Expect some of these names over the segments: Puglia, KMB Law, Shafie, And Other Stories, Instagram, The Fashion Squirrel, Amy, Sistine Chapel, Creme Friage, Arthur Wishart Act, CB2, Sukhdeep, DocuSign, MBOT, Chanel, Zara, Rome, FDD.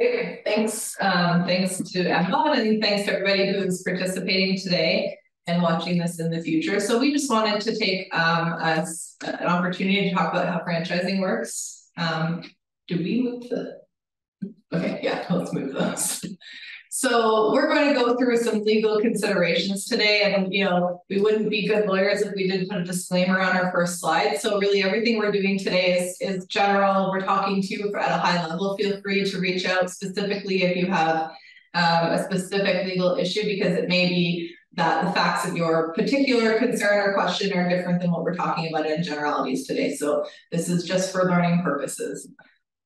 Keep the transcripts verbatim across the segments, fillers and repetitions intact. Great. Thanks. Um, thanks to M B O T and thanks to everybody who's participating today and watching this in the future. So we just wanted to take um, a, an opportunity to talk about how franchising works. Um, do we move the? Okay, yeah, let's move those. So we're going to go through some legal considerations today, and you know we wouldn't be good lawyers if we didn't put a disclaimer on our first slide. So really everything we're doing today is, is general. We're talking to you at a high level. Feel free to reach out specifically if you have um, a specific legal issue, because it may be that the facts of your particular concern or question are different than what we're talking about in generalities today. So this is just for learning purposes.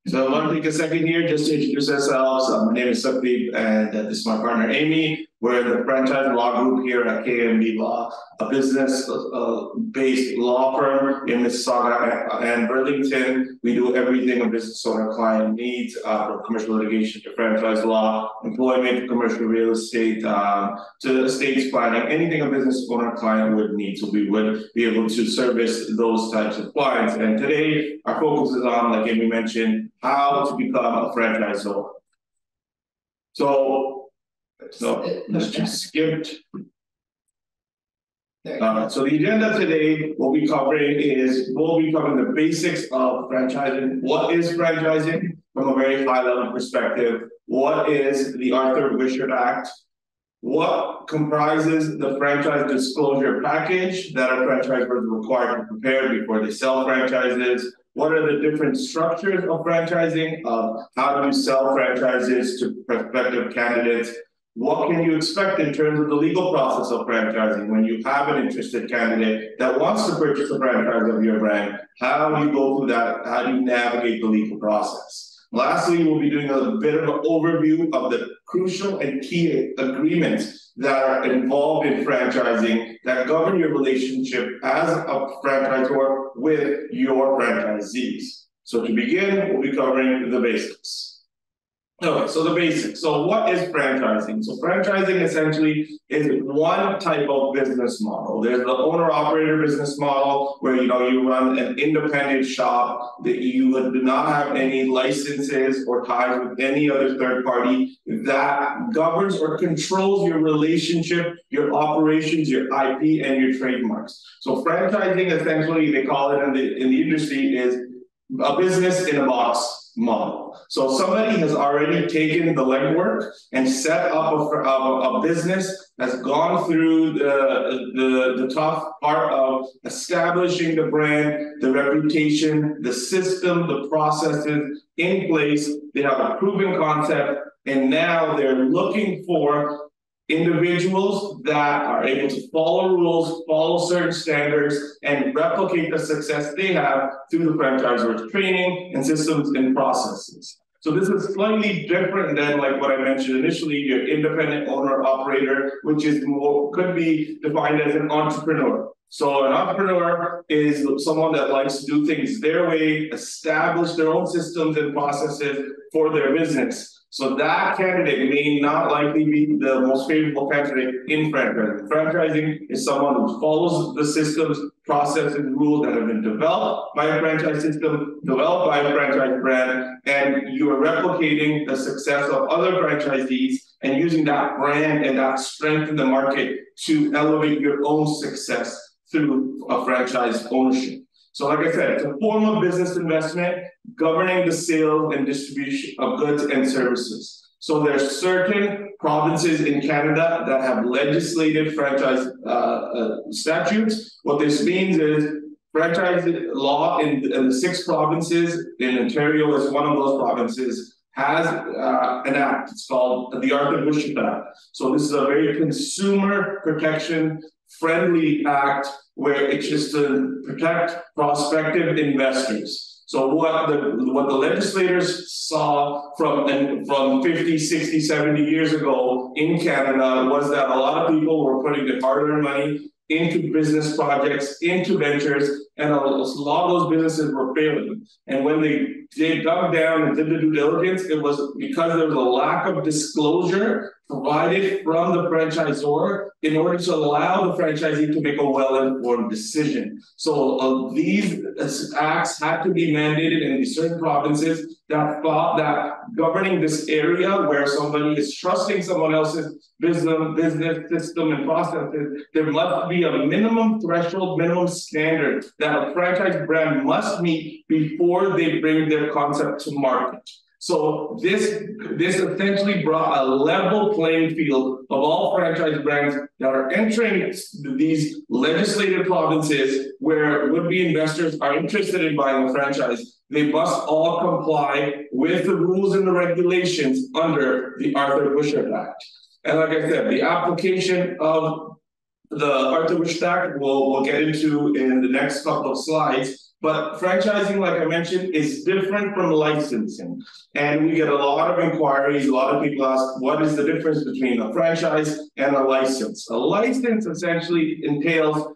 So I want to take a second here just to introduce ourselves. Uh, my name is Sukhdeep, and uh, this is my partner Amy. We're the franchise law group here at K M B Law, a business-based uh, law firm in Mississauga and Burlington. We do everything a business owner client needs, uh, from commercial litigation to franchise law, employment, commercial real estate, uh, to estates planning, anything a business owner client would need. So we would be able to service those types of clients. And today, our focus is on, like Amy mentioned, how to become a franchisor. So, so let's just skip. Uh, so the agenda today, what we'll be covering is we'll be covering the basics of franchising. What is franchising from a very high level perspective? What is the Arthur Wishart Act? What comprises the franchise disclosure package that a franchisor is required to prepare before they sell franchises? What are the different structures of franchising? Uh, how do you sell franchises to prospective candidates? What can you expect in terms of the legal process of franchising when you have an interested candidate that wants to purchase a franchise of your brand? How do you go through that? How do you navigate the legal process? Lastly, we'll be doing a bit of an overview of the crucial and key agreements that are involved in franchising that govern your relationship as a franchisor with your franchisees. So to begin, we'll be covering the basics. Okay, so the basics. So what is franchising? So franchising essentially is one type of business model. There's the owner-operator business model where, you know, you run an independent shop, that you do not have any licenses or ties with any other third party that governs or controls your relationship, your operations, your I P, and your trademarks. So franchising essentially, they call it in the, in the industry, is a business in a box model. So somebody has already taken the legwork and set up a, a, a business that's gone through the, the, the tough part of establishing the brand, the reputation, the system, the processes in place. They have a proven concept, and now they're looking for individuals that are able to follow rules, follow certain standards, and replicate the success they have through the franchisor's training and systems and processes. So this is slightly different than, like what I mentioned initially, your independent owner-operator, which is more, could be defined as an entrepreneur. So an entrepreneur is someone that likes to do things their way, establish their own systems and processes for their business. So that candidate may not likely be the most favorable candidate in franchising. Franchising is someone who follows the systems, processes, and rules that have been developed by a franchise system, developed by a franchise brand, and you are replicating the success of other franchisees and using that brand and that strength in the market to elevate your own success through a franchise ownership. So like I said, it's a form of business investment governing the sale and distribution of goods and services. So there are certain provinces in Canada that have legislated franchise uh, uh, statutes. What this means is franchise law in, in the six provinces, in Ontario is one of those provinces, has uh, an act. It's called the Arthur Wishart Act. So this is a very consumer protection friendly act where it's just to protect prospective investors. So what the what the legislators saw from, from fifty, sixty, seventy years ago in Canada was that a lot of people were putting their hard-earned money into business projects, into ventures and a lot of those businesses were failing. And when they, they dug down and did the due diligence, it was because there was a lack of disclosure provided from the franchisor in order to allow the franchisee to make a well-informed decision. So uh, these acts had to be mandated in certain provinces that thought that governing this area where somebody is trusting someone else's business, business system and processes, there must be a minimum threshold, minimum standard that a franchise brand must meet before they bring their concept to market. So this, this essentially brought a level playing field of all franchise brands that are entering these legislative provinces where would-be investors are interested in buying a franchise. They must all comply with the rules and the regulations under the Arthur Wishart Act. And like I said, the application of the Arthur Wishart Act we'll, we'll get into in the next couple of slides. But franchising, like I mentioned, is different from licensing. And we get a lot of inquiries, a lot of people ask, what is the difference between a franchise and a license? A license essentially entails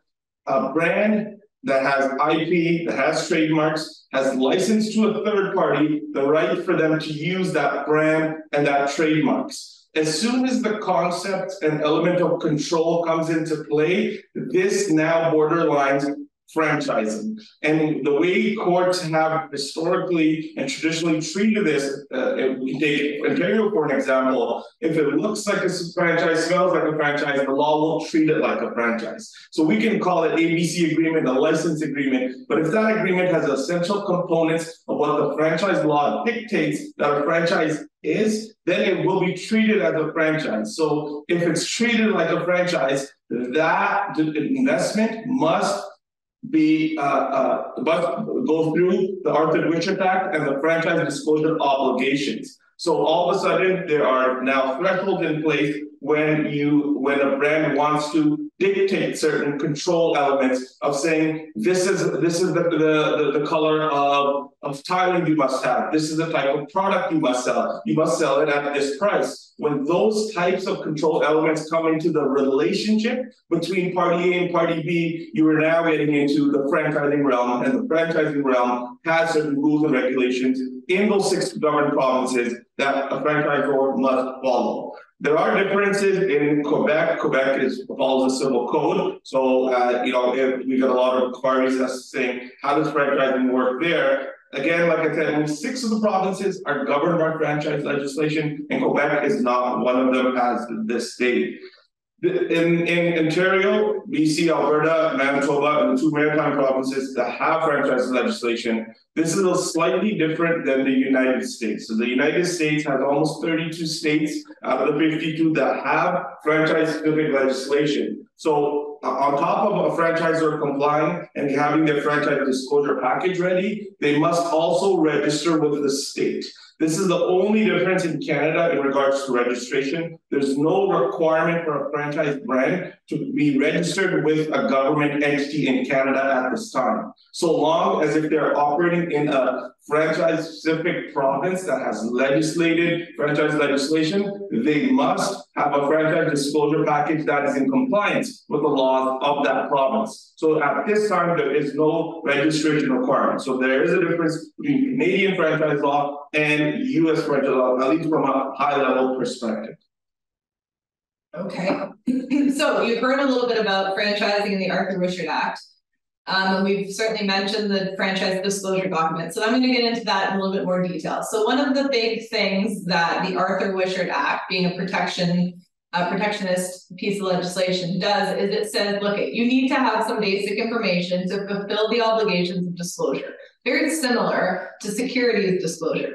a brand that has I P, that has trademarks, has licensed to a third party, the right for them to use that brand and that trademarks. As soon as the concept and element of control comes into play, this now borderlines franchising. And the way courts have historically and traditionally treated this, uh, if we take Ontario for an example, if it looks like a franchise, smells like a franchise, the law will treat it like a franchise. So we can call it A B C agreement, a license agreement, but if that agreement has essential components of what the franchise law dictates that a franchise is, then it will be treated as a franchise. So if it's treated like a franchise, that investment must be uh, uh, but go through the Arthur Wishart Act and the franchise disclosure obligations. So all of a sudden, there are now thresholds in place when you when a brand wants to dictate certain control elements of saying this is this is the the, the, the color of of tiling you must have. This is the type of product you must sell. You must sell it at this price. When those types of control elements come into the relationship between party A and party B, you are now getting into the franchising realm, and the franchising realm has certain rules and regulations in those six governed provinces that a franchisor must follow. There are differences in Quebec. Quebec is, follows the civil code. So, uh, you know, if we get a lot of inquiries as to saying, how does franchising work there? Again, like I said, only six of the provinces are governed by franchise legislation, and Quebec is not one of them as this state. In, in Ontario, B C, Alberta, Manitoba, and the two maritime provinces that have franchise legislation, this is a slightly different than the United States. So the United States has almost thirty-two states out of the fifty-two that have franchise-specific legislation. So uh, on top of a franchisor complying and having their franchise disclosure package ready, they must also register with the state. This is the only difference in Canada in regards to registration. There's no requirement for a franchise brand to be registered with a government entity in Canada at this time. So long as if they're operating in a franchise-specific province that has legislated franchise legislation, they must have a franchise disclosure package that is in compliance with the laws of that province. So at this time, there is no registration requirement. So there is a difference between Canadian franchise law and U S franchise law, at least from a high-level perspective. Okay. So you've heard a little bit about franchising in the Arthur Wishart Act. Um, and we've certainly mentioned the franchise disclosure document. So I'm going to get into that in a little bit more detail. So one of the big things that the Arthur Wishart Act, being a protection, a protectionist piece of legislation, does is it says, look, you need to have some basic information to fulfill the obligations of disclosure. Very similar to securities disclosure.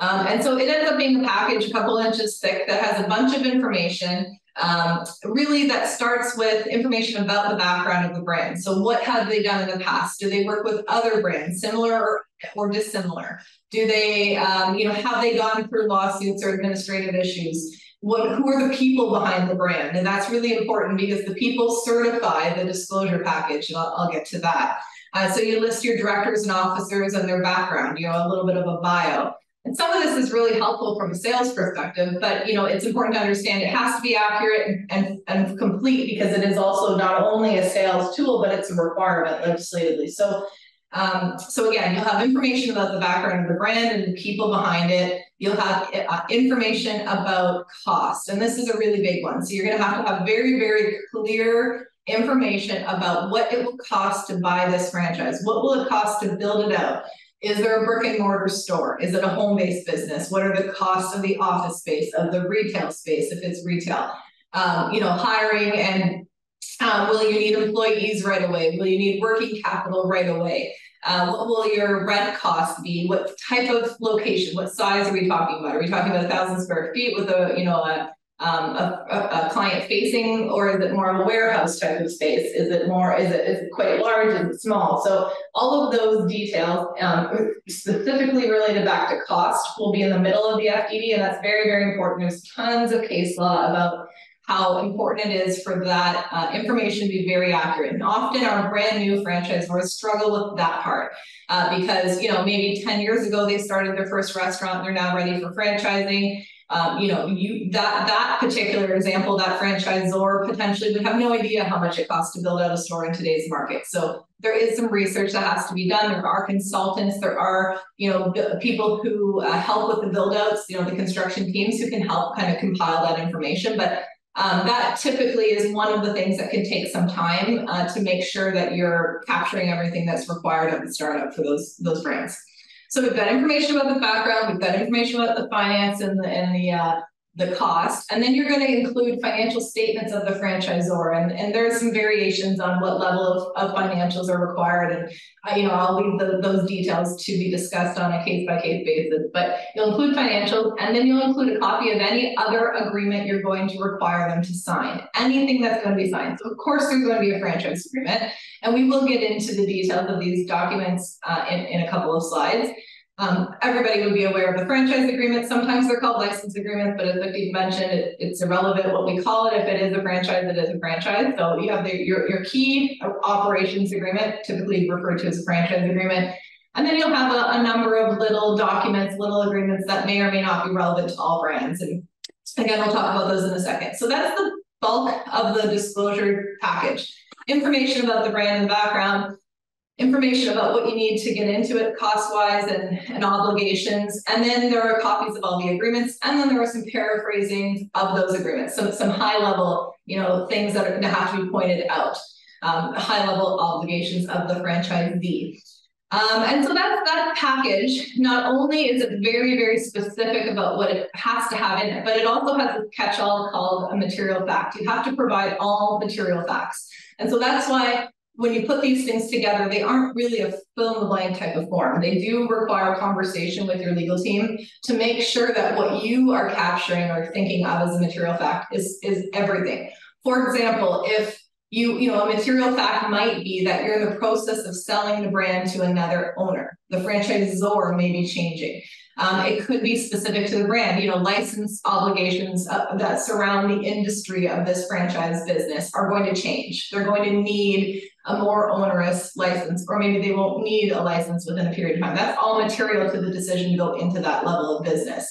Um, and so it ends up being a package a couple inches thick that has a bunch of information. Um, really that starts with information about the background of the brand. So what have they done in the past? Do they work with other brands, similar or, or dissimilar? Do they, um, you know, have they gone through lawsuits or administrative issues? What, who are the people behind the brand? And that's really important because the people certify the disclosure package, and I'll, I'll get to that. Uh, so you list your directors and officers and their background, you know, a little bit of a bio. And some of this is really helpful from a sales perspective, but you know, it's important to understand it has to be accurate and, and, and complete, because it is also not only a sales tool, but it's a requirement legislatively. So, um, so again, you'll have information about the background of the brand and the people behind it. You'll have uh, information about cost, and this is a really big one. So you're going to have to have very, very clear information about what it will cost to buy this franchise. What will it cost to build it out? Is there a brick and mortar store? Is it a home-based business? What are the costs of the office space, of the retail space, if it's retail? Um, you know, hiring, and um, will you need employees right away? Will you need working capital right away? Uh, what will your rent cost be? What type of location? What size are we talking about? Are we talking about a thousand square feet with a, you know, a, um, a, a, a client facing, or is it more of a warehouse type of space? Is it more, is it, is it quite large? Is it small? So all of those details um, specifically related back to cost will be in the middle of the F D D, and that's very, very important. There's tons of case law about how important it is for that uh, information to be very accurate. And often our brand new franchisors struggle with that part uh, because, you know, maybe ten years ago, they started their first restaurant, they're now ready for franchising. Um, you know, you that that particular example, that franchisor potentially would have no idea how much it costs to build out a store in today's market. So there is some research that has to be done. There are consultants, there are, you know, people who uh, help with the build outs, you know, the construction teams who can help kind of compile that information. But um, that typically is one of the things that can take some time uh, to make sure that you're capturing everything that's required of the startup for those, those brands. So we've got information about the background, we've got information about the finance and the, and the, uh, the cost, and then you're going to include financial statements of the franchisor, and, and there are some variations on what level of, of financials are required, and uh, you know, I'll leave the, those details to be discussed on a case-by-case basis, but you'll include financials, and then you'll include a copy of any other agreement you're going to require them to sign, anything that's going to be signed. So of course there's going to be a franchise agreement, and we will get into the details of these documents uh, in, in a couple of slides. Um, everybody would be aware of the franchise agreement. Sometimes they're called license agreements, but as Sukhdeep mentioned, it, it's irrelevant what we call it. If it is a franchise, it is a franchise. So you have the, your, your key operations agreement, typically referred to as a franchise agreement. And then you'll have a, a number of little documents, little agreements that may or may not be relevant to all brands. And again, we'll talk about those in a second. So that's the bulk of the disclosure package. Information about the brand and background, information about what you need to get into it cost-wise and, and obligations. And then there are copies of all the agreements. And then there are some paraphrasing of those agreements. So some high-level, you know, things that are going to have to be pointed out, um, high-level obligations of the franchisee. Um, and so that's that package. Not only is it very, very specific about what it has to have in it, but it also has a catch-all called a material fact. You have to provide all material facts. And so that's why when you put these things together, they aren't really a fill-in-the-blank type of form. They do require conversation with your legal team to make sure that what you are capturing or thinking of as a material fact is, is everything. For example, if you, you know, a material fact might be that you're in the process of selling the brand to another owner. The franchisor may be changing. Um, it could be specific to the brand. You know, license obligations uh, that surround the industry of this franchise business are going to change. They're going to need a more onerous license, or maybe they won't need a license within a period of time. That's all material to the decision to go into that level of business.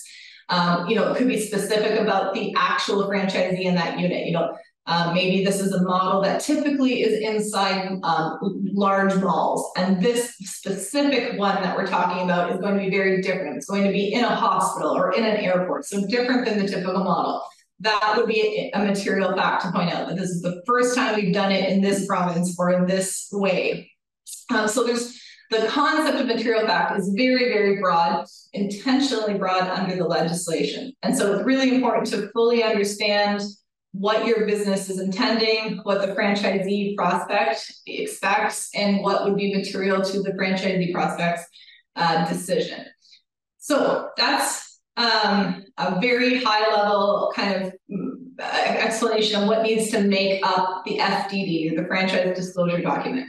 Um, you know, it could be specific about the actual franchisee in that unit. You know, uh, maybe this is a model that typically is inside um, large malls, and this specific one that we're talking about is going to be very different. It's going to be in a hospital or in an airport, so different than the typical model. That would be a material fact to point out that this is the first time we've done it in this province or in this way. Um, so there's the concept of material fact is very, very broad, intentionally broad under the legislation. And so it's really important to fully understand what your business is intending, what the franchisee prospect expects, and what would be material to the franchisee prospect's uh, decision. So that's Um, a very high-level kind of explanation of what needs to make up the F D D, the franchise disclosure document.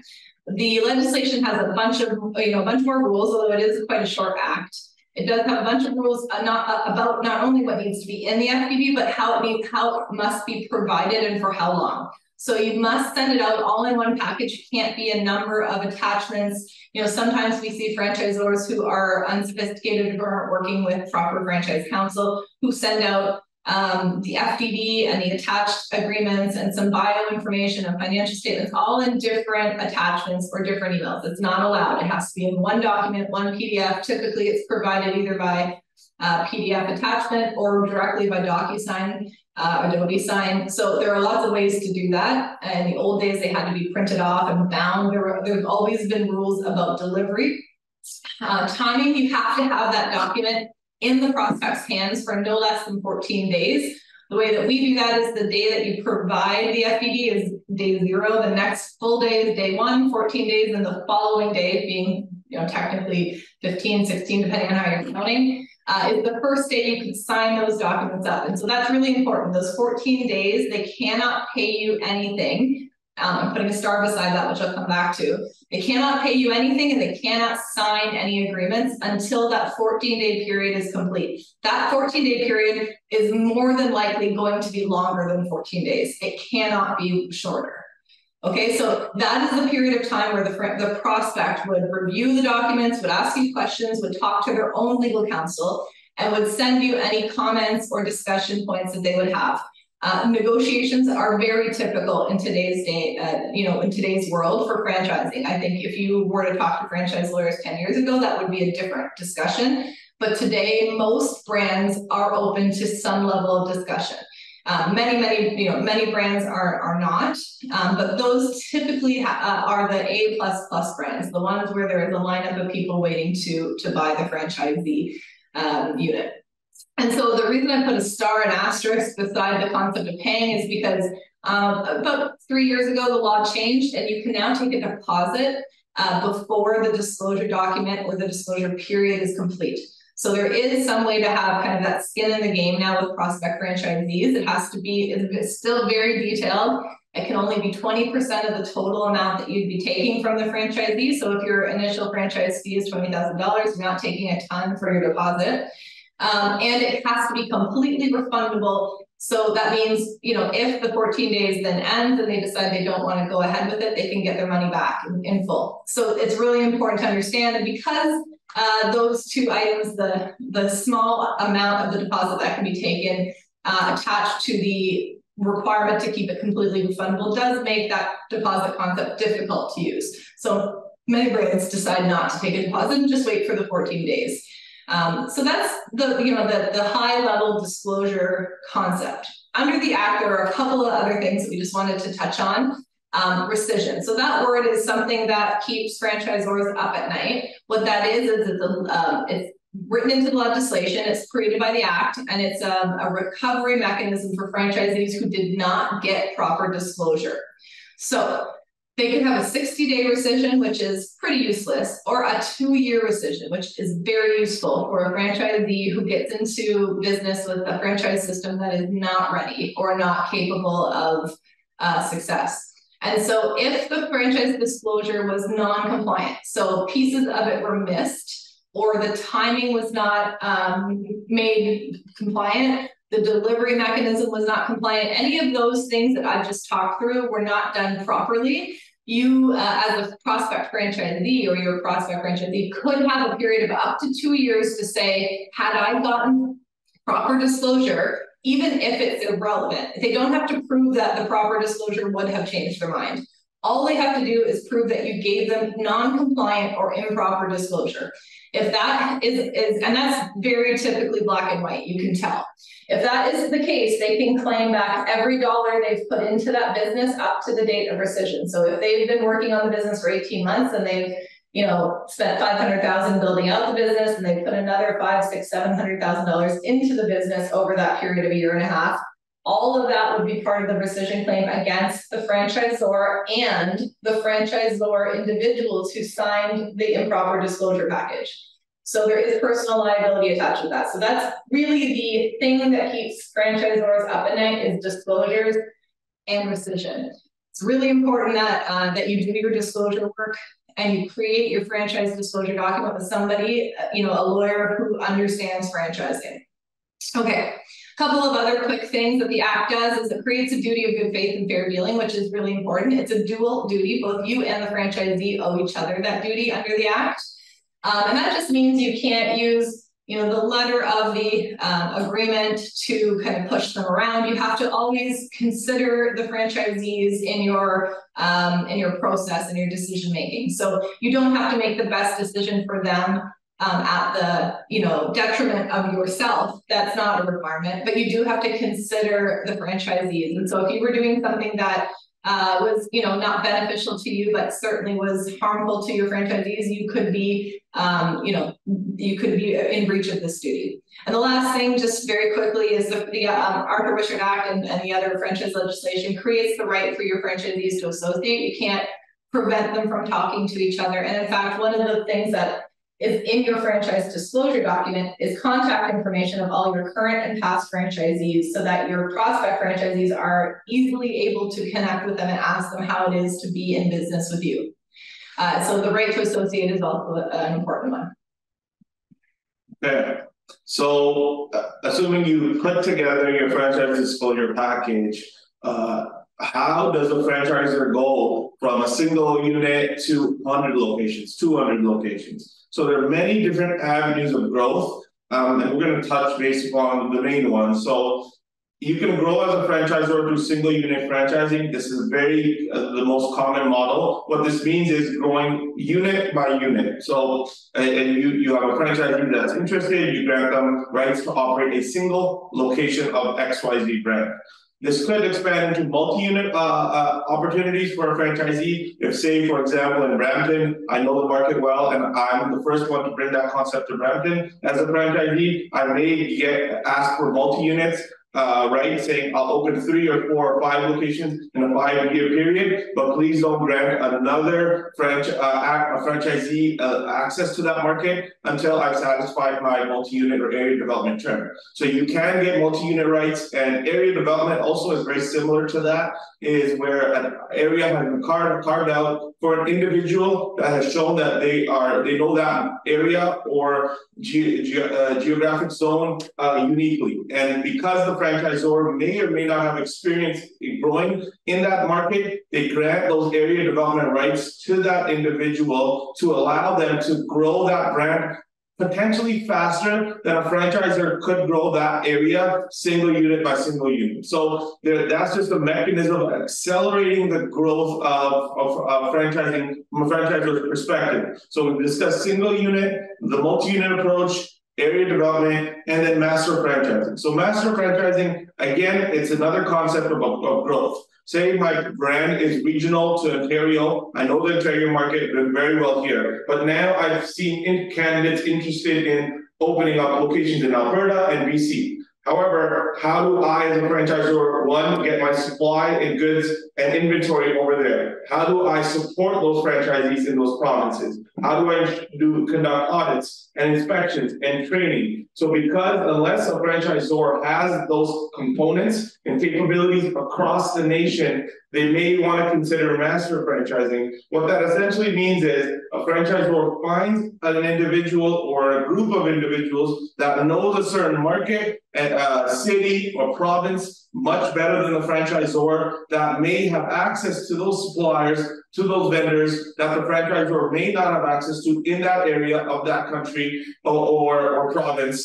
The legislation has a bunch of, you know, a bunch more rules, although it is quite a short act. It does have a bunch of rules not, about not only what needs to be in the F D D, but how it, needs, how it must be provided and for how long. So you must send it out all in one package. It can't be a number of attachments. You know, sometimes we see franchisors who are unsophisticated or aren't working with proper franchise counsel who send out um, the F D D and the attached agreements and some bio information and financial statements all in different attachments or different emails. It's not allowed. It has to be in one document, one P D F. Typically, it's provided either by Uh, P D F attachment or directly by DocuSign, uh, Adobe Sign. So there are lots of ways to do that. In the old days, they had to be printed off and bound. There were, there've always been rules about delivery. Uh, timing, you have to have that document in the prospect's hands for no less than fourteen days. The way that we do that is the day that you provide the F D D is day zero, the next full day is day one, fourteen days, and the following day being, you know, technically fifteen, sixteen, depending on how you're counting. Uh, is the first day you can sign those documents up. And so that's really important. Those fourteen days, they cannot pay you anything. Um, I'm putting a star beside that, which I'll come back to. They cannot pay you anything and they cannot sign any agreements until that fourteen day period is complete. That fourteen day period is more than likely going to be longer than fourteen days. It cannot be shorter. Okay, so that is the period of time where the, the prospect would review the documents, would ask you questions, would talk to their own legal counsel, and would send you any comments or discussion points that they would have. Uh, negotiations are very typical in today's day, uh, you know, in today's world for franchising. I think if you were to talk to franchise lawyers ten years ago, that would be a different discussion. But today, most brands are open to some level of discussion. Uh, many, many, you know, many brands are, are not, um, but those typically uh, are the A++ brands, the ones where there is a lineup of people waiting to, to buy the franchisee um, unit. And so the reason I put a star and asterisk beside the concept of paying is because um, about three years ago, the law changed and you can now take a deposit uh, before the disclosure document or the disclosure period is complete. So there is some way to have kind of that skin in the game now with prospect franchisees. It has to be, it's still very detailed. It can only be twenty percent of the total amount that you'd be taking from the franchisee. So if your initial franchise fee is twenty thousand dollars, you're not taking a ton for your deposit. Um, and it has to be completely refundable. So that means, you know, if the fourteen days then ends and they decide they don't want to go ahead with it, they can get their money back in, in full. So it's really important to understand, and because Uh, those two items, the, the small amount of the deposit that can be taken uh, attached to the requirement to keep it completely refundable does make that deposit concept difficult to use. So many brands decide not to take a deposit and just wait for the fourteen days. Um, so that's the, you know, the, the high level disclosure concept. Under the Act, there are a couple of other things that we just wanted to touch on. Um, rescission. So that word is something that keeps franchisors up at night. What that is, is it's, a, um, it's written into the legislation, it's created by the Act, and it's um, a recovery mechanism for franchisees who did not get proper disclosure. So they could have a sixty day rescission, which is pretty useless, or a two year rescission, which is very useful for a franchisee who gets into business with a franchise system that is not ready or not capable of uh, success. And so if the franchise disclosure was non-compliant, so pieces of it were missed, or the timing was not um, made compliant, the delivery mechanism was not compliant, any of those things that I've just talked through were not done properly, you uh, as a prospect franchisee or your prospect franchisee could have a period of up to two years to say, had I gotten proper disclosure, even if it's irrelevant. They don't have to prove that the proper disclosure would have changed their mind. All they have to do is prove that you gave them non-compliant or improper disclosure. If that is, is, and that's very typically black and white, you can tell. If that is the case, they can claim back every dollar they've put into that business up to the date of rescission. So if they've been working on the business for eighteen months and they've you know, spent five hundred thousand dollars building out the business and they put another five, six, seven hundred thousand dollars into the business over that period of a year and a half. All of that would be part of the rescission claim against the franchisor and the franchisor individuals who signed the improper disclosure package. So there is personal liability attached to that. So that's really the thing that keeps franchisors up at night is disclosures and rescission. It's really important that uh, that you do your disclosure work and you create your franchise disclosure document with somebody, you know, a lawyer who understands franchising. Okay, a couple of other quick things that the Act does is it creates a duty of good faith and fair dealing, which is really important. It's a dual duty. Both you and the franchisee owe each other that duty under the Act. Um, and that just means you can't use, you know, the letter of the um, agreement to kind of push them around. You have to always consider the franchisees in your um, in your process and your decision making. So you don't have to make the best decision for them um, at the you know detriment of yourself. That's not a requirement, but you do have to consider the franchisees. And so if you were doing something that Uh, was you know not beneficial to you, but certainly was harmful to your franchisees, you could be um, you know you could be in breach of this duty. And the last thing, just very quickly, is the, the um, Arthur Wishart Act and, and the other franchise legislation creates the right for your franchisees to associate. You can't prevent them from talking to each other. And in fact, one of the things that is in your franchise disclosure document is contact information of all your current and past franchisees, so that your prospect franchisees are easily able to connect with them and ask them how it is to be in business with you. Uh, so the right to associate is also an important one. Okay, so uh, assuming you put together your franchise disclosure package, uh, how does a franchisor go from a single unit to one hundred locations, two hundred locations? So there are many different avenues of growth, um, and we're going to touch based upon the main ones. So you can grow as a franchisor through single unit franchising. This is very uh, the most common model. What this means is growing unit by unit. So and you, you have a franchisee that's interested, you grant them rights to operate a single location of X Y Z brand. This could expand into multi-unit uh, uh, opportunities for a franchisee. If, say, for example, in Brampton, I know the market well, and I'm the first one to bring that concept to Brampton. As a franchisee, I may get asked for multi-units, uh, right? Saying I'll open three or four or five locations in a five-year period, but please don't grant another franch uh, a franchisee uh, access to that market until I've satisfied my multi-unit or area development term. So you can get multi-unit rights, and area development also is very similar to that, is where an area has been carved, carved out for an individual that has shown that they are they know that area or ge ge uh, geographic zone uh, uniquely. And because the franchisor may or may not have experience in growing in that market, they grant those area development rights to that individual to allow them to grow that brand potentially faster than a franchisor could grow that area single unit by single unit. So there, that's just a mechanism of accelerating the growth of, of, of franchising from a franchisor's perspective. So we discussed single unit, the multi-unit approach, area development, and then master franchising. So master franchising, again, it's another concept of, of growth. Say my brand is regional to Ontario. I know the Ontario market very well here, but now I've seen in candidates interested in opening up locations in Alberta and B C. However, how do I as a franchisor, one, get my supply and goods and inventory over there? How do I support those franchisees in those provinces? How do I do conduct audits and inspections and training? So because unless a franchisor has those components and capabilities across the nation, they may want to consider master franchising. What that essentially means is a franchisor finds an individual or a group of individuals that knows a certain market, a city or province much better than the franchisor, that may have access to those suppliers, to those vendors that the franchisor may not have access to in that area of that country or, or, or province.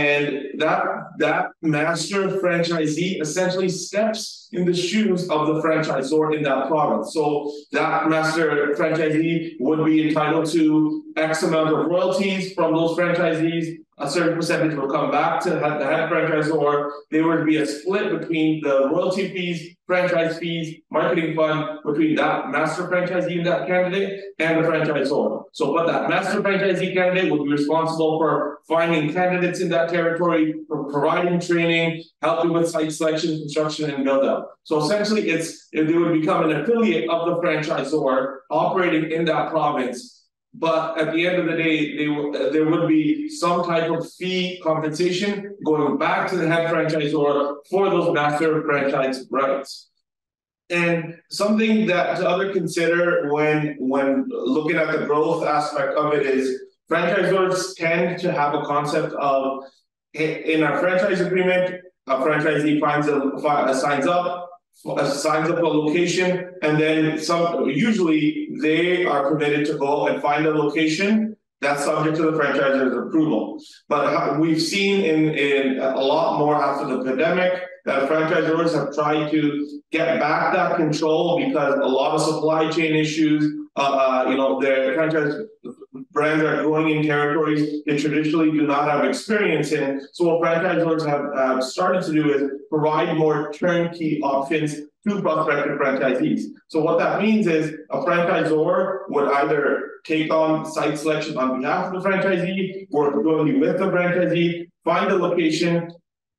And that, that master franchisee essentially steps in the shoes of the franchisor in that province. So that master franchisee would be entitled to X amount of royalties from those franchisees. A certain percentage will come back to the head franchisor. There would be a split between the royalty fees, franchise fees, marketing fund between that master franchisee and that candidate and the franchisor. So, but that master franchisee candidate would be responsible for finding candidates in that territory, for providing training, helping with site selection, construction, and build up. So essentially, it's if they would become an affiliate of the franchisor operating in that province. But at the end of the day, they uh, there would be some type of fee compensation going back to the head franchisor for those master franchise rights. And something that to other consider when, when looking at the growth aspect of it is franchisors tend to have a concept of, in our franchise agreement, a franchisee finds a signs up, signs up a location, and then some. Usually they are permitted to go and find a location that's subject to the franchisor's approval. But we've seen in, in a lot more after the pandemic that franchisors have tried to get back that control because a lot of supply chain issues. Uh, you know, their franchise brands are growing in territories they traditionally do not have experience in. So what franchisors have uh, started to do is provide more turnkey options to prospective franchisees. So what that means is a franchisor would either take on site selection on behalf of the franchisee, work jointly with the franchisee, find a location,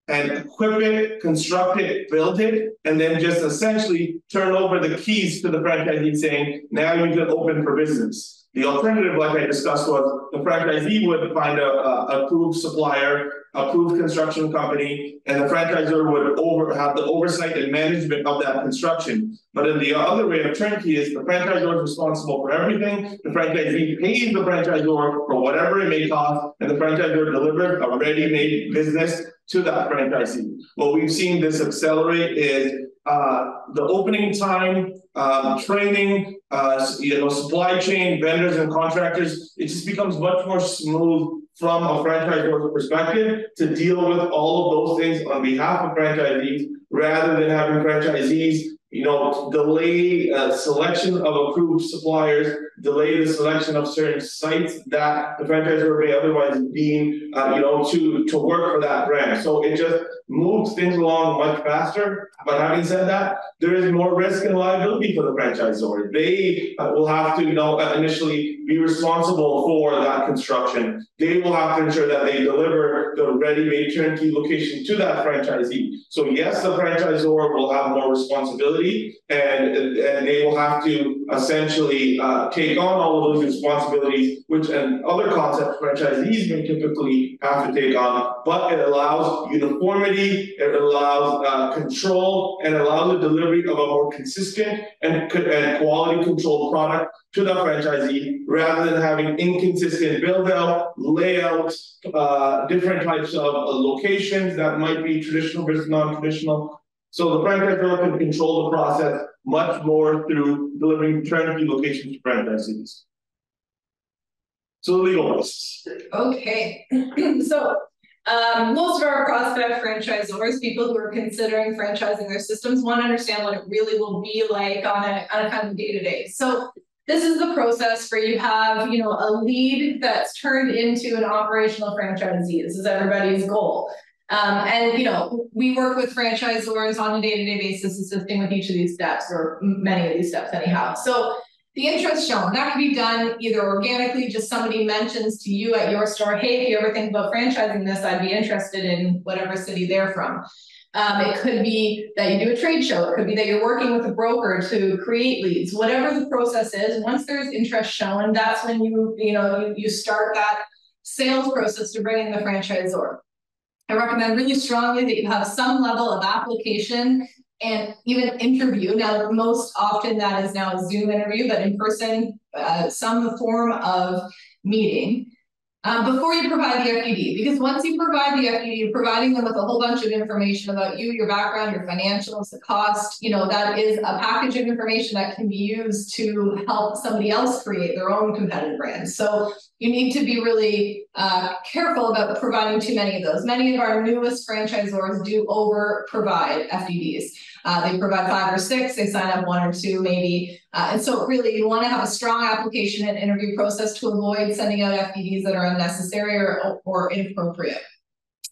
and equip it, construct it, build it, and then just essentially turn over the keys to the franchisee saying, now you can open for business. The alternative, like I discussed, was the franchisee would find a, a approved supplier, approved construction company, and the franchisor would over have the oversight and management of that construction. But in the other way of turnkey is the franchisor is responsible for everything. The franchisee pays the franchisor for whatever it may cost, and the franchisor delivers a ready-made business to that franchisee. What we've seen this accelerate is uh, the opening time, um, training, uh, you know, supply chain, vendors and contractors. It just becomes much more smooth from a franchisor's perspective to deal with all of those things on behalf of franchisees, rather than having franchisees, you know, delay uh, selection of approved suppliers, delay the selection of certain sites that the franchisor may otherwise deem, uh, you know, to, to work for that brand. So it just moves things along much faster. But having said that, there is more risk and liability for the franchisor. They uh, will have to, you know, initially be responsible for that construction. They will have to ensure that they deliver the ready-made turnkey location to that franchisee. So yes, the franchisor will have more responsibility, and, and they will have to essentially uh, take on all of those responsibilities, which and other concepts franchisees may typically have to take on, but it allows uniformity, it allows uh, control, and allows the delivery of a more consistent and, and quality controlled product to the franchisee, rather than having inconsistent build-out, layouts, uh, different types of uh, locations that might be traditional versus non-traditional. So the franchisor can control the process much more through delivering turnkey locations to franchisees. So legal risks. Okay, so um, most of our prospect franchisors, people who are considering franchising their systems, want to understand what it really will be like on a, on a kind of day-to-day. So this is the process where you have, you know, a lead that's turned into an operational franchisee. This is everybody's goal. Um, and, you know, we work with franchisors on a day-to-day basis, assisting with each of these steps, or many of these steps anyhow. So the interest shown, that can be done either organically, just somebody mentions to you at your store, hey, if you ever think about franchising this, I'd be interested in whatever city they're from. Um, it could be that you do a trade show. It could be that you're working with a broker to create leads. Whatever the process is, once there's interest shown, that's when you, you know, you, you start that sales process to bring in the franchisor. I recommend really strongly that you have some level of application and even interview. Now, most often that is now a Zoom interview, but in person, uh, some form of meeting. Um, before you provide the F P D, because once you provide the F P D, you're providing them with a whole bunch of information about you, your background, your financials, the cost. You know, that is a package of information that can be used to help somebody else create their own competitive brand. So you need to be really uh, careful about providing too many of those. Many of our newest franchisors do over provide F D Ds. Uh, they provide five or six, they sign up one or two maybe. Uh, and so really you want to have a strong application and interview process to avoid sending out F D Ds that are unnecessary or, or inappropriate.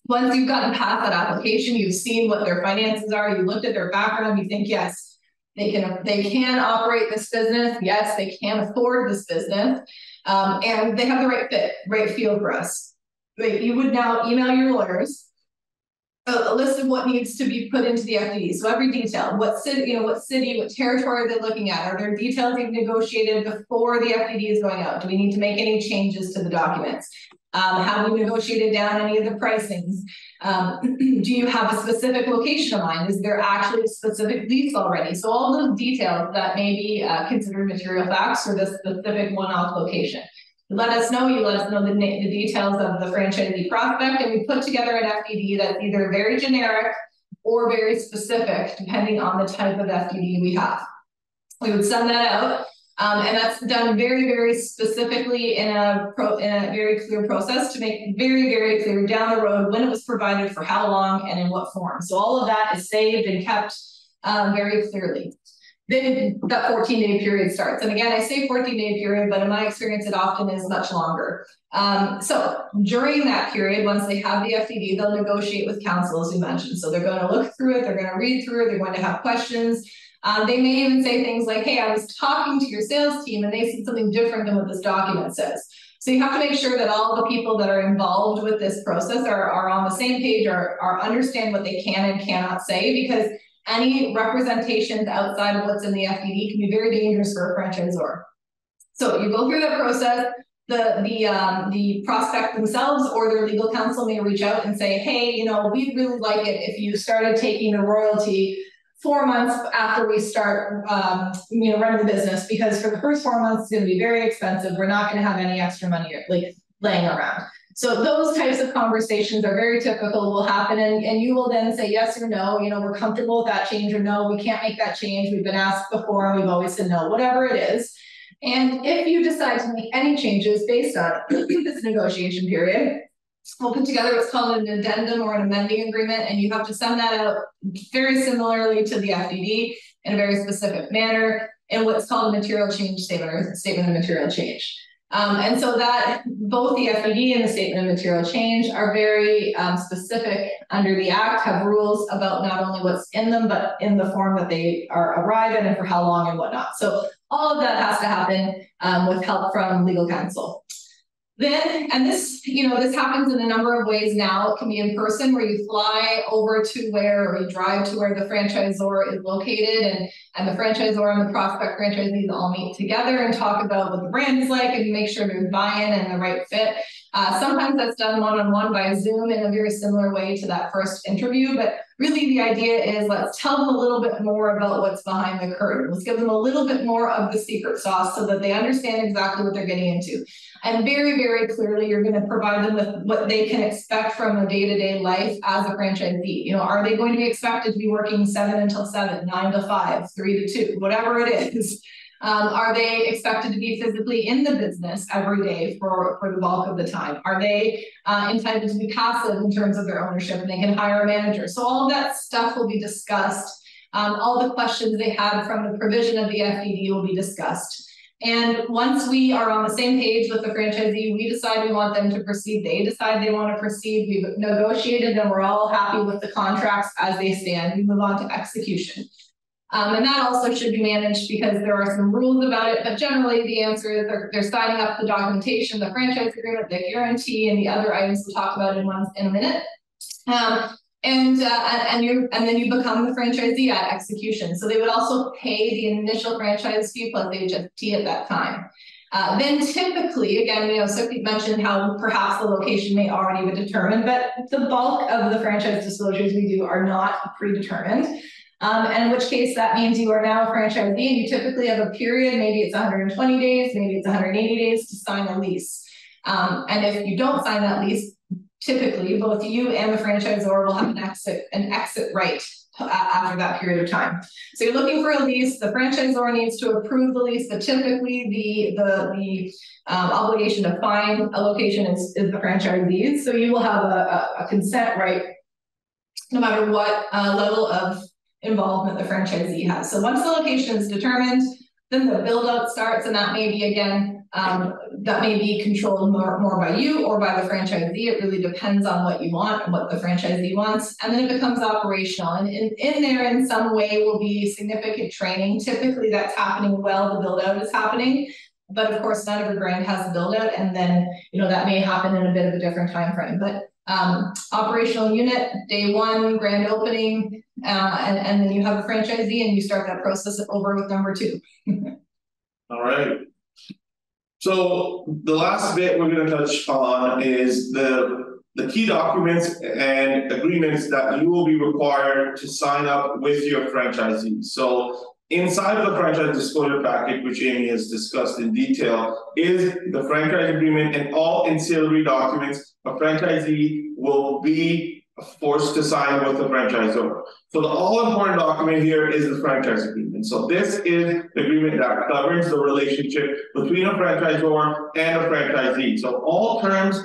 Once you've gotten past that application, you've seen what their finances are, you looked at their background, you think, yes, they can, they can operate this business. Yes, they can afford this business. Um, and they have the right fit, right feel for us. But you would now email your lawyers a list of what needs to be put into the F D D. So every detail, what city, you know, what city, what territory are they looking at? Are there details you've negotiated before the F D D is going out? Do we need to make any changes to the documents? Um, have we negotiated down any of the pricings? Um, do you have a specific location in mind? Is there actually a specific lease already? So all those details that may be uh, considered material facts for this specific one-off location. let us know. You let us know the, the details of the franchisee prospect, and we put together an F D D that's either very generic or very specific, depending on the type of F D D we have. We would send that out, um, and that's done very, very specifically in a, pro, in a very clear process to make very, very clear down the road when it was provided, for how long, and in what form. So all of that is saved and kept um, very clearly. Then that fourteen day period starts. And again, I say fourteen day period, but in my experience, it often is much longer. Um, so during that period, once they have the F D D, they'll negotiate with counsel, as we mentioned. So they're going to look through it, they're going to read through it, they're going to have questions. Um, they may even say things like, hey, I was talking to your sales team and they said something different than what this document says. So you have to make sure that all the people that are involved with this process are, are on the same page, or, or understand what they can and cannot say, because any representations outside of what's in the F D D can be very dangerous for a franchisor. So you go through that process. The, the, um, the prospect themselves or their legal counsel may reach out and say, hey, you know, we'd really like it if you started taking the royalty four months after we start, um, you know, running the business, because for the first four months, it's going to be very expensive. We're not going to have any extra money like laying around. So those types of conversations are very typical, will happen, and, and you will then say yes or no, you know, we're comfortable with that change, or no, we can't make that change. We've been asked before and we've always said no, whatever it is. And if you decide to make any changes based on this negotiation period, we'll put together what's called an addendum or an amending agreement, and you have to send that out very similarly to the F D D in a very specific manner, and what's called a material change statement or statement of material change. Um, and so that both the F D D and the statement of material change are very um, specific under the Act, have rules about not only what's in them, but in the form that they are arrived at and for how long and whatnot. So all of that has to happen um, with help from legal counsel. Then, and this, you know, this happens in a number of ways now. It can be in person, where you fly over to where, or you drive to where the franchisor is located, and, and the franchisor and the prospect franchisees all meet together and talk about what the brand is like and make sure there's buy-in and the right fit. Uh, sometimes that's done one-on-one by Zoom in a very similar way to that first interview, but really the idea is, let's tell them a little bit more about what's behind the curtain. Let's give them a little bit more of the secret sauce so that they understand exactly what they're getting into. And very, very clearly, you're going to provide them with what they can expect from a day-to-day life as a franchisee. You know, are they going to be expected to be working seven until seven, nine to five, three to two, whatever it is? Um, are they expected to be physically in the business every day for, for the bulk of the time? Are they uh, entitled to be passive in terms of their ownership, and they can hire a manager? So all of that stuff will be discussed. Um, all the questions they had from the provision of the F D D will be discussed. And once we are on the same page with the franchisee, we decide we want them to proceed, they decide they want to proceed, we've negotiated, and we're all happy with the contracts as they stand, we move on to execution. Um, and that also should be managed, because there are some rules about it, but generally the answer is they're, they're signing up the documentation, the franchise agreement, the guarantee, and the other items we'll talk about in one in a minute. Um, and, uh, and, you and then you become the franchisee at execution. So they would also pay the initial franchise fee plus H F T at that time. Uh, then typically, again, you know, Sukhdeep mentioned how perhaps the location may already be determined, but the bulk of the franchise disclosures we do are not predetermined. Um, and in which case that means you are now a franchisee, and you typically have a period, maybe it's one hundred twenty days, maybe it's one hundred eighty days to sign a lease. Um, and if you don't sign that lease, typically both you and the franchisor will have an exit, an exit right to, uh, after that period of time. So you're looking for a lease, the franchisor needs to approve the lease, but typically the, the, the um, obligation to find a location is, is the franchisee's. So you will have a, a, a consent right, no matter what uh, level of involvement the franchisee has. So once the location is determined, then the build out starts, and that may be, again, um, that may be controlled more, more by you or by the franchisee. It really depends on what you want and what the franchisee wants. And then it becomes operational, and in, in there in some way will be significant training. Typically that's happening while the build out is happening, but of course not every brand has a build out, and then, you know, that may happen in a bit of a different time frame. But um, operational unit, day one, grand opening, uh, and, and then you have a franchisee, and you start that process over with number two. All right. So the last bit we're going to touch on is the, the key documents and agreements that you will be required to sign up with your franchisee. So Inside the franchise disclosure packet, which Amy has discussed in detail, is the franchise agreement and all ancillary documents a franchisee will be forced to sign with the franchisor. So the all-important document here is the franchise agreement. So this is the agreement that governs the relationship between a franchisor and a franchisee. So all terms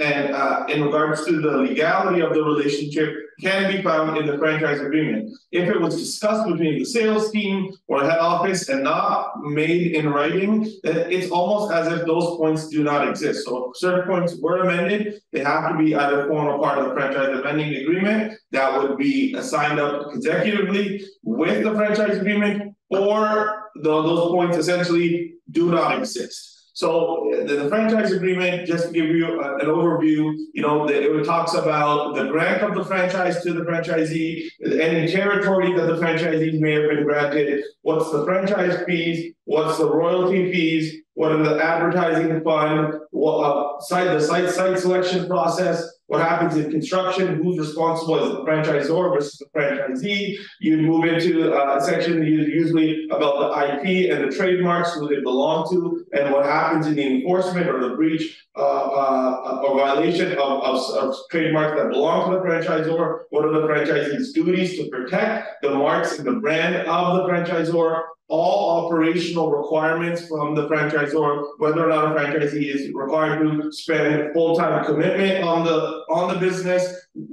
and uh, in regards to the legality of the relationship can be found in the franchise agreement. If it was discussed between the sales team or head office and not made in writing, then it's almost as if those points do not exist. So if certain points were amended, they have to be either formal part of the franchise amending agreement that would be signed up consecutively with the franchise agreement, or the, those points essentially do not exist. So the franchise agreement, just to give you an overview, you know, it talks about the grant of the franchise to the franchisee, any territory that the franchisee may have been granted, what's the franchise fees, what's the royalty fees, what are the advertising fund, what uh, site, the site site selection process, what happens in construction, who's responsible, is the franchisor versus the franchisee. You move into uh, a section usually about the I P and the trademarks, who they belong to, and what happens in the enforcement or the breach uh, uh, or violation of, of, of trademarks that belong to the franchisor. What are the franchisee's duties to protect the marks and the brand of the franchisor? All operational requirements from the franchisor, whether or not a franchisee is required to spend full-time commitment on the on the business, and,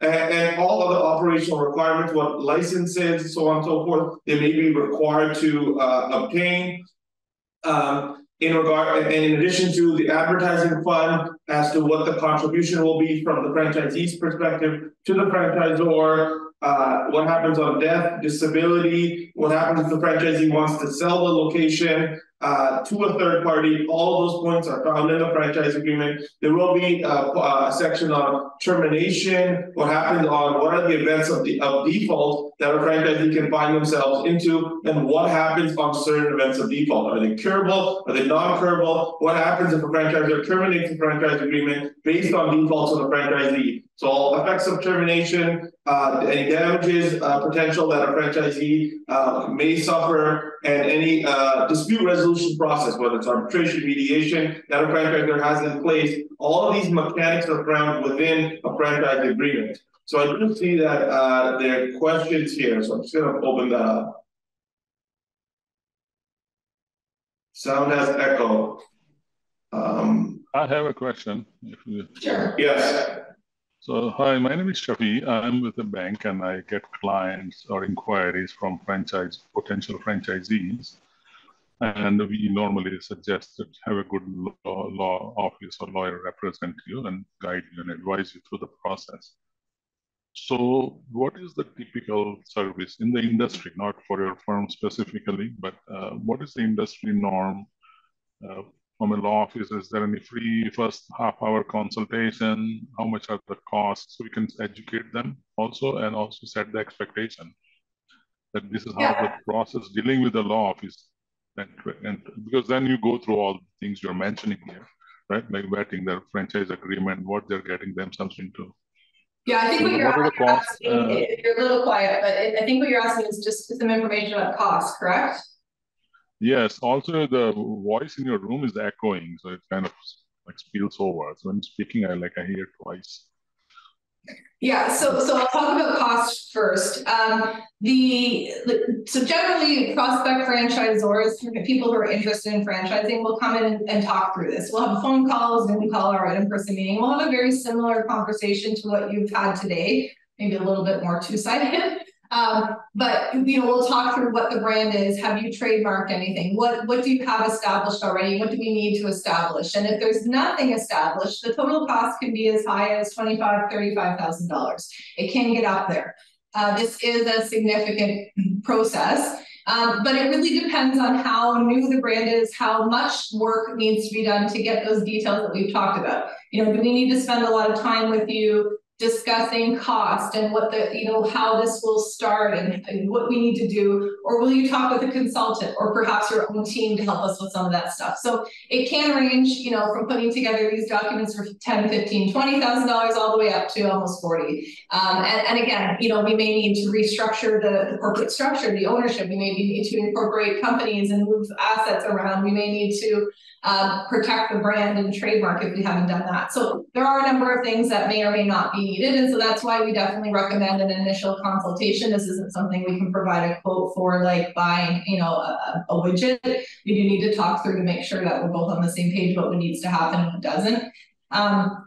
and all other operational requirements, what licenses, so on and so forth, they may be required to uh, obtain. Um, In regard, and in addition to the advertising fund, as to what the contribution will be from the franchisee's perspective to the franchisor, uh, what happens on death, disability, what happens if the franchisee wants to sell the location uh, to a third party. All of those points are found in the franchise agreement. There will be a, a section on termination, what happens on what are the events of the of default that a franchisee can find themselves into, and what happens on certain events of default. Are they curable? Are they non-curable? What happens if a franchisor terminates the franchise agreement based on defaults of the franchisee? So effects of termination, uh, any damages, uh, potential that a franchisee uh, may suffer, and any uh, dispute resolution process, whether it's arbitration, mediation, that a franchisor has in place. All of these mechanics are found within a franchise agreement. So I do see that uh, there are questions here, so I'm just gonna open that up. Sound has echo. Um, I have a question. If you... Sure. Yes. So, hi, my name is Shafie. I'm with a bank and I get clients or inquiries from franchise potential franchisees. And we normally suggest that have a good law, law office or lawyer represent you and guide you and advise you through the process. So what is the typical service in the industry, not for your firm specifically, but uh, what is the industry norm uh, from a law office? Is there any free first half hour consultation? How much are the costs? We can educate them also and also set the expectation that this is how yeah. the process dealing with the law office. And, and because then you go through all the things you're mentioning here, right? Like vetting their franchise agreement, what they're getting themselves into. Yeah, I think what, what you're, asking, costs, uh, you're a little quiet, but it, I think what you're asking is just some information about costs, correct? Yes, also the voice in your room is echoing, so it kind of like spills over. So when speaking, I like I hear it twice. Yeah, so so I'll talk about cost first. Um, the so generally prospect franchisors, people who are interested in franchising, will come in and, and talk through this. We'll have a phone call, Zoom call, or an in-person meeting. We'll have a very similar conversation to what you've had today, maybe a little bit more two-sided. Um, but you know, we'll talk through what the brand is. Have you trademarked anything? What what do you have established already? What do we need to establish? And if there's nothing established, the total cost can be as high as twenty-five thousand dollars, thirty-five thousand dollars. It can get up there. Uh, this is a significant process, um, but it really depends on how new the brand is, how much work needs to be done to get those details that we've talked about. You know, do we need to spend a lot of time with you? discussing cost and what the, you know, how this will start and, and what we need to do? Or will you talk with a consultant or perhaps your own team to help us with some of that stuff? So it can range, you know, from putting together these documents for ten, fifteen, twenty thousand dollars all the way up to almost forty. Um, and, and again, you know, we may need to restructure the, the corporate structure, the ownership. We may need to incorporate companies and move assets around. We may need to uh, protect the brand and trademark if we haven't done that. So there are a number of things that may or may not be needed, and so that's why we definitely recommend an initial consultation. This isn't something we can provide a quote for, like buying, you know, a, a widget. We do need to talk through to make sure that we're both on the same page about what needs to happen and what doesn't. Um,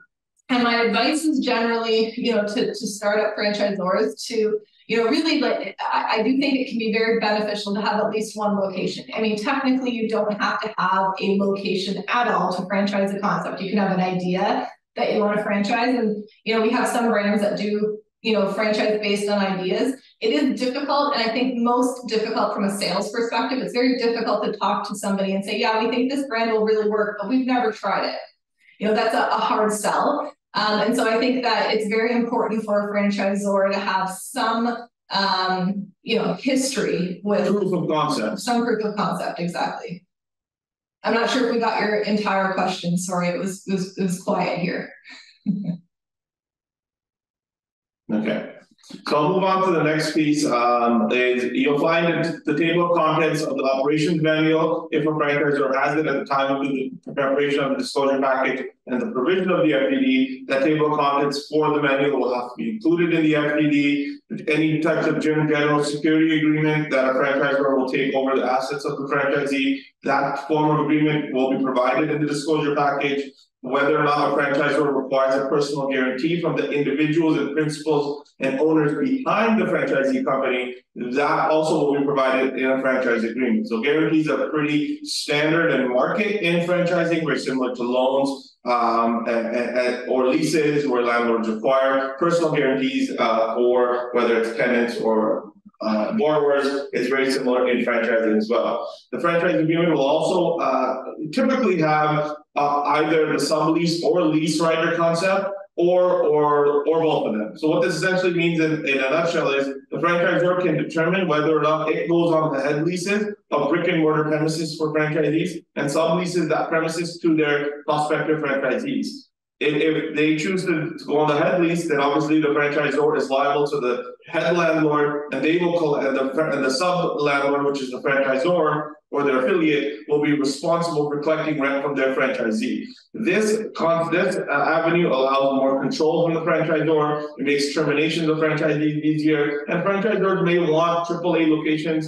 and my advice is generally, you know, to, to startup franchisors to, you know, really, like, I, I do think it can be very beneficial to have at least one location. I mean, technically, you don't have to have a location at all to franchise a concept. You can have an idea that you want to franchise. And, you know, we have some brands that do, you know, franchise based on ideas. It is difficult. And I think most difficult from a sales perspective, it's very difficult to talk to somebody and say, yeah, we think this brand will really work, but we've never tried it. You know, that's a, a hard sell. Um, and so I think that it's very important for a franchisor to have some, um, you know, history with proof of concept. Some proof of concept, exactly. I'm not sure if we got your entire question. Sorry, it was it was, it was quiet here. Okay, so I'll move on to the next piece. Um, is you'll find the table of contents of the operations manual if a franchisor has it at the time of the preparation of the disclosure package and the provision of the F D D. That table of contents for the manual will have to be included in the F D D. Any types of general security agreement that a franchisor will take over the assets of the franchisee, that form of agreement will be provided in the disclosure package. Whether or not a franchisor requires a personal guarantee from the individuals and principals and owners behind the franchisee company, that also will be provided in a franchise agreement. So guarantees are pretty standard and market in franchising, very similar to loans um, and, and, or leases where landlords require personal guarantees uh, or whether it's tenants or Uh, borrowers is very similar in franchising as well. The franchise agreement will also uh, typically have uh, either the sublease or lease rider concept or or or both of them. So what this essentially means in, in a nutshell is the franchisor can determine whether or not it goes on the head leases of brick and mortar premises for franchisees and subleases that premises to their prospective franchisees. If they choose to go on the head lease, then obviously the franchisor is liable to the head landlord, and they will collect, and the, and the sub landlord, which is the franchisor or their affiliate, will be responsible for collecting rent from their franchisee. This, this avenue allows more control from the franchisor. It makes terminations of franchisees easier, and franchisors may want triple A locations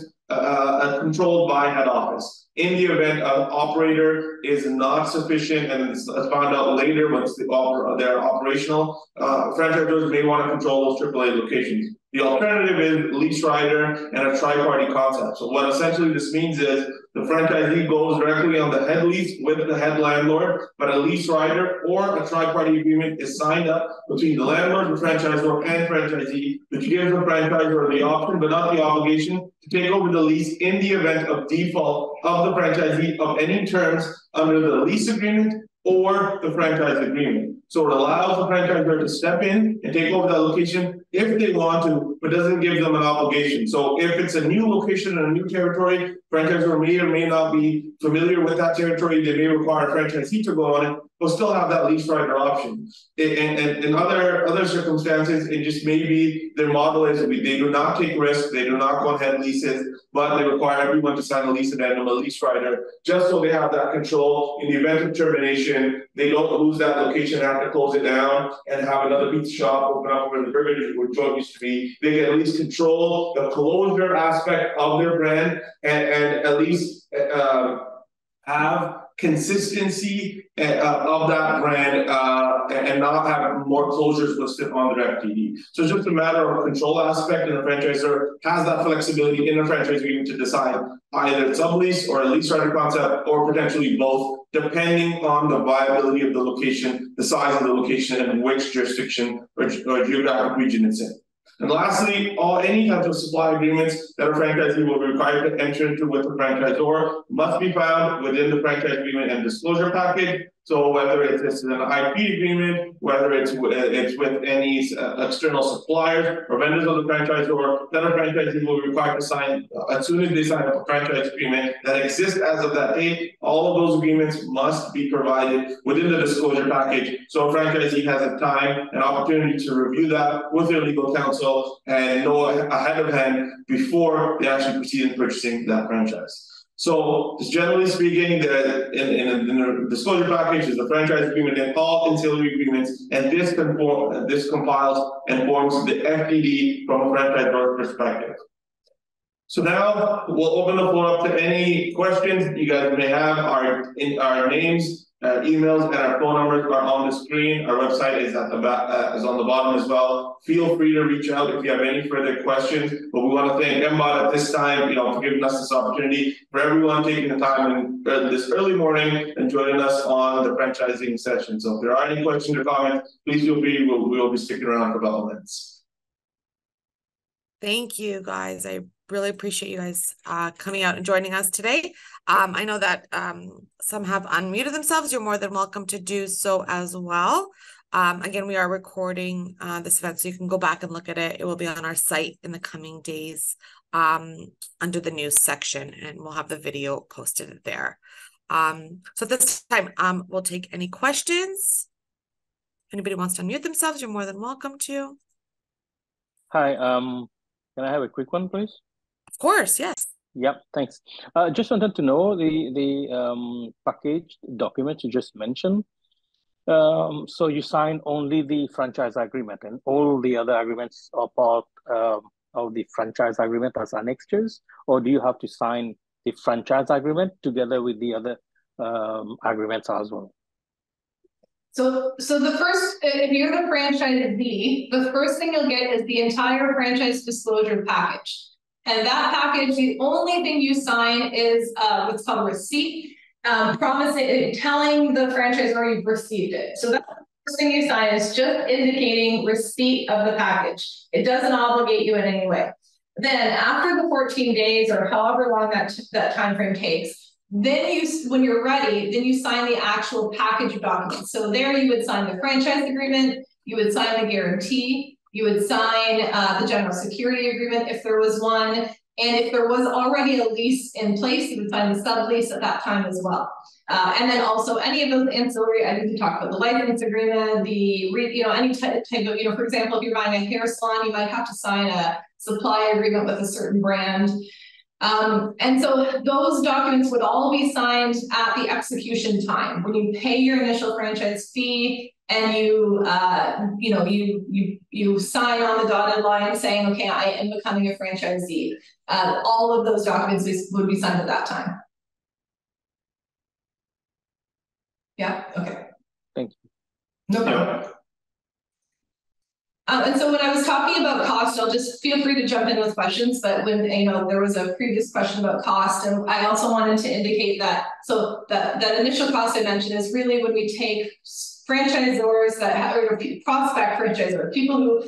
Uh, controlled by head office. In the event an operator is not sufficient, and it's found out later once the oper they're operational, uh, franchisors may want to control those triple A locations. The alternative is lease rider and a tri-party concept. So what essentially this means is the franchisee goes directly on the head lease with the head landlord, but a lease rider or a tri-party agreement is signed up between the landlord, the franchisor, and franchisee, which gives the franchisor the option, but not the obligation, to take over the lease in the event of default of the franchisee of any terms under the lease agreement or the franchise agreement. So it allows the franchisor to step in and take over that location if they want to, but doesn't give them an obligation. So if it's a new location in a new territory, franchisor may or may not be familiar with that territory. They may require a franchisee to go on it, but still have that lease rider option. And in other other circumstances, it just may be their model is they do not take risks, they do not go on head leases, but they require everyone to sign a lease addendum, a lease rider, just so they have that control. In the event of termination, they don't lose that location after to close it down and have another pizza shop open up where the burger joint used to be. They can at least control the closure aspect of their brand and, and at least uh, have consistency uh, of that brand uh, and not have more closures listed on their F D D. So it's just a matter of control aspect, and the franchisor has that flexibility in a franchise agreement to decide either sublease or a lease rider concept or potentially both, depending on the viability of the location, the size of the location, and which jurisdiction or, or geographic region it's in. And lastly, all any types of supply agreements that a franchisee will be required to enter into with the franchisor must be found within the franchise agreement and disclosure package. So whether it's, it's an I P agreement, whether it's it's with any uh, external suppliers or vendors of the franchisor, then a franchisee will be required to sign uh, as soon as they sign a franchise agreement that exists as of that date. All of those agreements must be provided within the disclosure package, so a franchisee has a time and opportunity to review that with their legal counsel and know ahead of hand before they actually proceed in purchasing that franchise. So, generally speaking, the, in, in, in the disclosure package is the franchise agreement and all ancillary agreements, and this, conform, this compiles and forms the F D D from a franchisor perspective. So now we'll open the floor up to any questions you guys may have. Our, in, our names, our emails, and our phone numbers are on the screen. Our website is at the back, uh, is on the bottom as well. Feel free to reach out if you have any further questions. But we want to thank M B O T at this time, you know, for giving us this opportunity, for everyone taking the time in uh, this early morning and joining us on the franchising session. So if there are any questions or comments, please feel free. We'll, we'll be sticking around for developments. Thank you, guys. I really appreciate you guys uh, coming out and joining us today. Um, I know that um, some have unmuted themselves. You're more than welcome to do so as well. Um, again, we are recording uh, this event, so you can go back and look at it. It will be on our site in the coming days um, under the news section, and we'll have the video posted there. Um, so at this time, um, we'll take any questions. If anybody wants to unmute themselves, you're more than welcome to. Hi, um, can I have a quick one, please? Of course, yes. Yep, thanks. Uh, just wanted to know the the um, package documents you just mentioned. Um, so you sign only the franchise agreement, and all the other agreements are part um, of the franchise agreement as annexures, or do you have to sign the franchise agreement together with the other um, agreements as well? So, so the first, if you're the franchisee, the first thing you'll get is the entire franchise disclosure package. And that package, the only thing you sign is uh, what's called a receipt, um, promising, telling the franchisor you've received it. So that's the first thing you sign, is just indicating receipt of the package. It doesn't obligate you in any way. Then after the fourteen days or however long that, that time frame takes, then you, when you're ready, then you sign the actual package document. So there you would sign the franchise agreement, you would sign the guarantee, you would sign uh, the general security agreement if there was one, and if there was already a lease in place, you would sign the sublease at that time as well. Uh, and then also any of those ancillary, I think we talked about the license agreement, the, you know, any type of, you know, for example, if you're buying a hair salon, you might have to sign a supply agreement with a certain brand. Um, and so those documents would all be signed at the execution time when you pay your initial franchise fee, and you, uh, you know, you you you sign on the dotted line saying, okay, I am becoming a franchisee. Uh, all of those documents would be signed at that time. Yeah. Okay. Thank you. No problem. Um, and so when I was talking about cost, I'll just feel free to jump in with questions, but when, you know, there was a previous question about cost, and I also wanted to indicate that, so that, that initial cost I mentioned is really when we take franchisors that have, or prospect franchisors, people who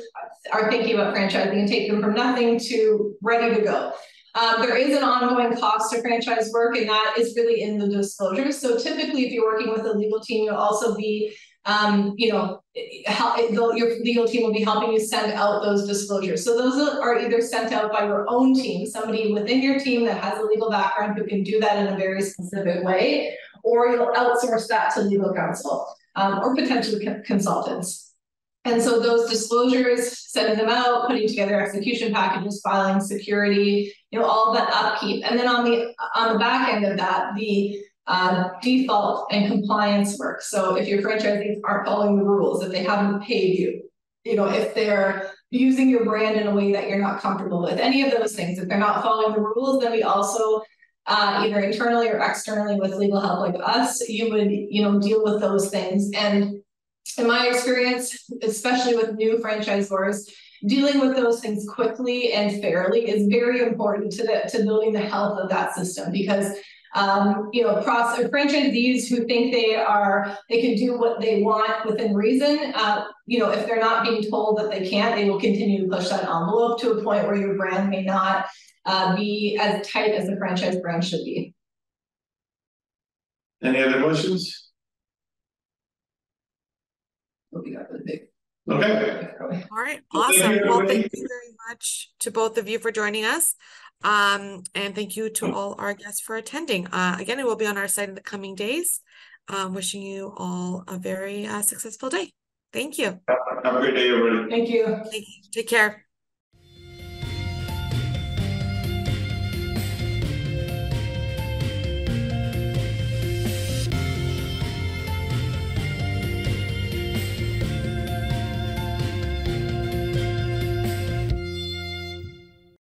are thinking about franchising, and take them from nothing to ready to go. Um, there is an ongoing cost to franchise work, and that is really in the disclosures. So typically, if you're working with a legal team, you'll also be Um, you know, help, your legal team will be helping you send out those disclosures. So those are either sent out by your own team, somebody within your team that has a legal background who can do that in a very specific way, or you'll outsource that to legal counsel um, or potentially consultants. And so those disclosures, sending them out, putting together execution packages, filing security, you know, all that upkeep. And then on the on the back end of that, the Uh, default and compliance work. So if your franchisees aren't following the rules, if they haven't paid you, you know, if they're using your brand in a way that you're not comfortable with, any of those things, if they're not following the rules, then we also, uh, either internally or externally with legal help like us, you would, you know, deal with those things. And in my experience, especially with new franchisors, dealing with those things quickly and fairly is very important to the, to building the health of that system, because Um, you know, franchisees who think they are, they can do what they want within reason, uh, you know, if they're not being told that they can't, they will continue to push that envelope to a point where your brand may not uh, be as tight as the franchise brand should be. Any other questions? moving up in the big. Okay. All right. Awesome. Well, thank you very much to both of you for joining us. Um, and thank you to all our guests for attending. Uh, again, it will be on our site in the coming days. Um, wishing you all a very uh, successful day. Thank you. Have a great day, everybody. Thank you. Take care.